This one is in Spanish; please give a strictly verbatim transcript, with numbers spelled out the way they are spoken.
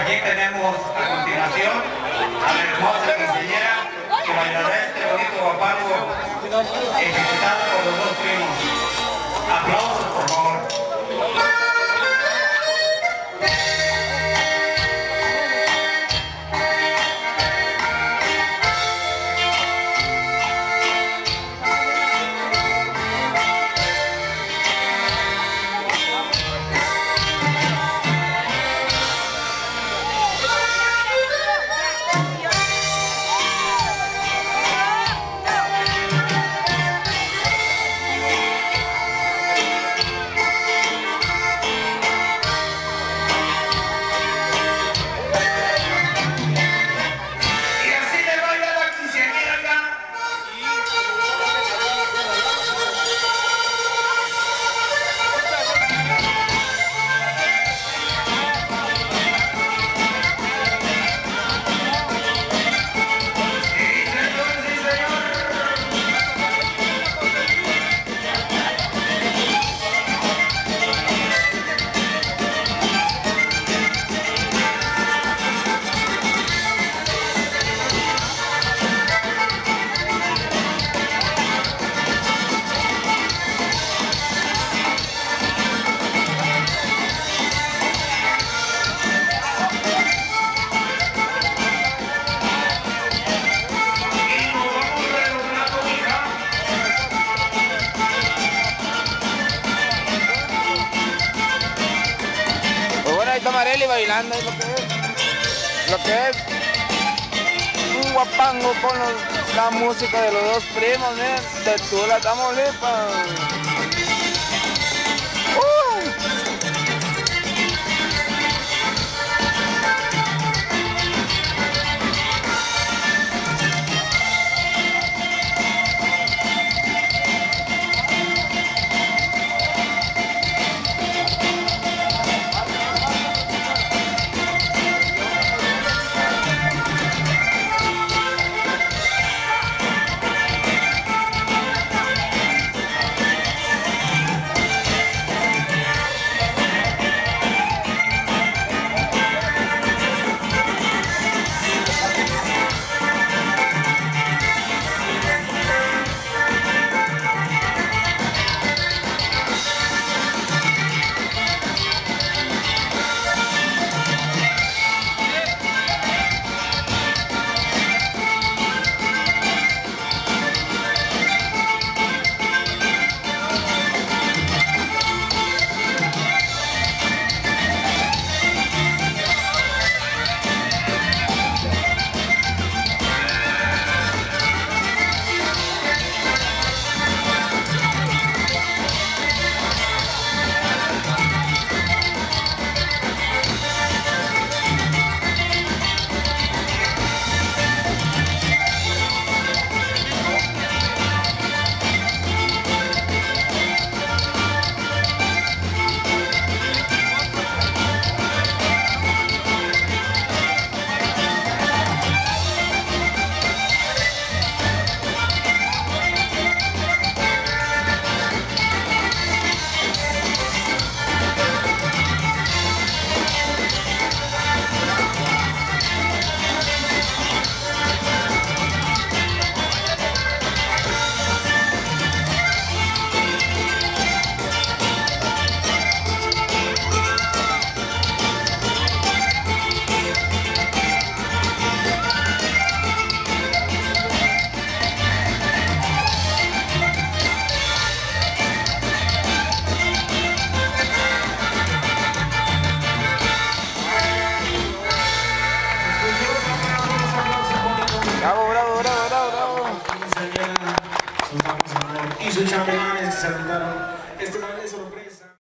aquí tenemos a continuación a la hermosa compañera que bailará este bonito huapango ejecutado por los dos primos. Aplausos, por favor. Marely bailando, es lo que es, lo que es un huapango con los, la música de los dos primos, miren, de Tula, Tamaulipas. Sus chambelanes se saludaron. Este baile sorprende.